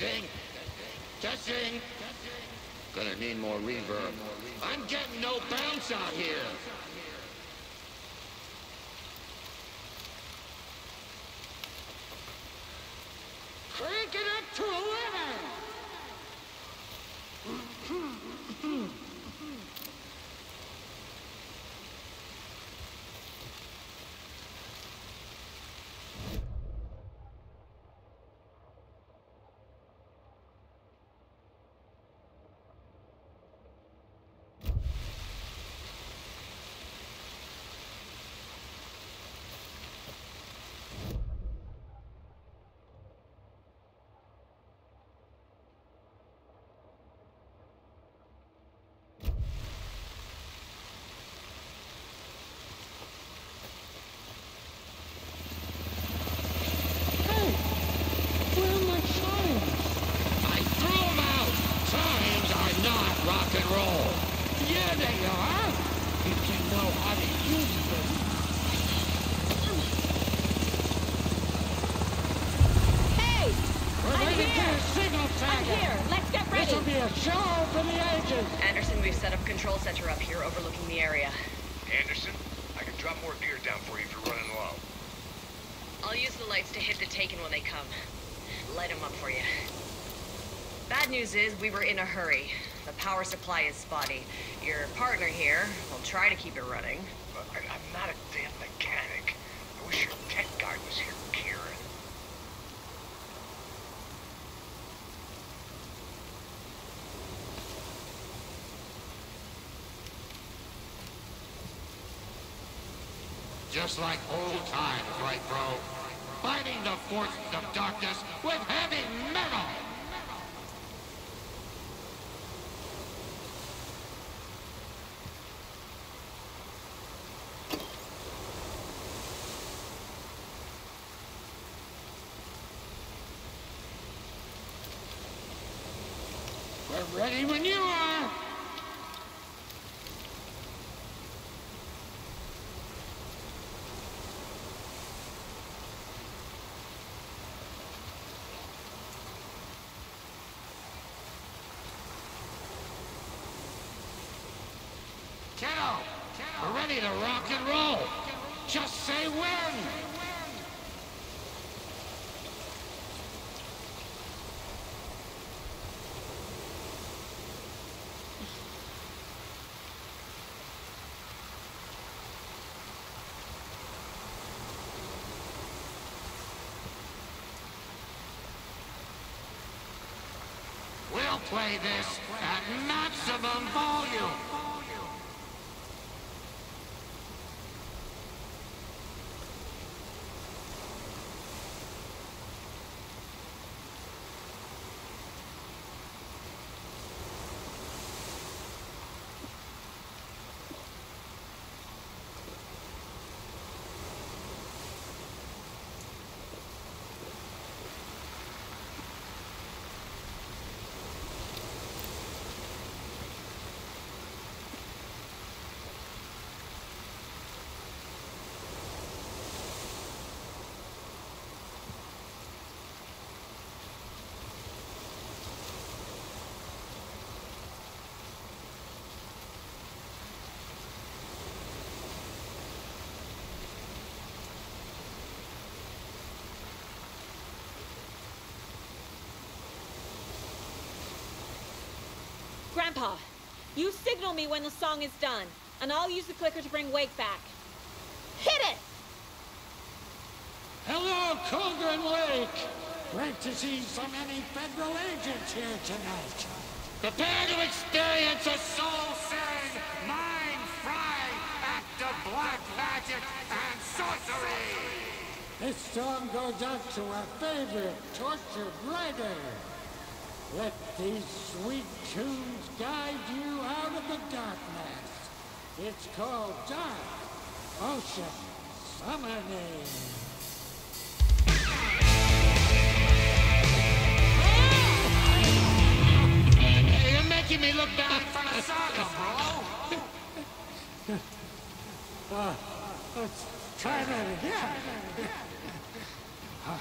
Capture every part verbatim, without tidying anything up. Testing. Testing. Gonna need more reverb. I'm getting no bounce out here. Crank it up to eleven. Is we were in a hurry. The power supply is spotty. Your partner here will try to keep it running. Look, I, I'm not a damn mechanic. I wish your tech guy was here, Kieran. Just like old times, right, bro? Fighting the Force of Darkness with Heavy Metal! Ready when you are! Kiddo, we're ready to rock and roll! Just say when! Play this at maximum volume. Grandpa, you signal me when the song is done, and I'll use the clicker to bring Wake back. Hit it! Hello, Cauldron Lake! Great to see so many federal agents here tonight. Prepare to experience a soul-searing, mind-frying act of black magic and sorcery! This song goes out to our favorite tortured writer. Let these sweet tunes guide you out of the darkness. It's called Dark Ocean Summoning. Hey, you're making me look bad in front of Saga, bro! uh, let's try that again. uh,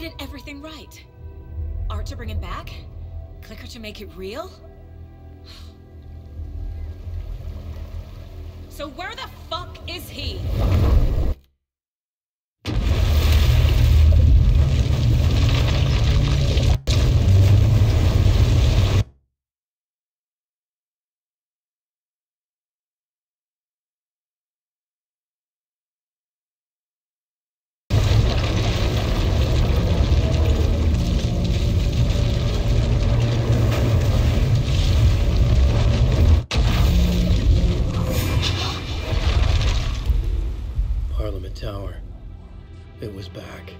did everything right. Art to bring it back, clicker to make it real. So where the fuck is he? Tower. It was back.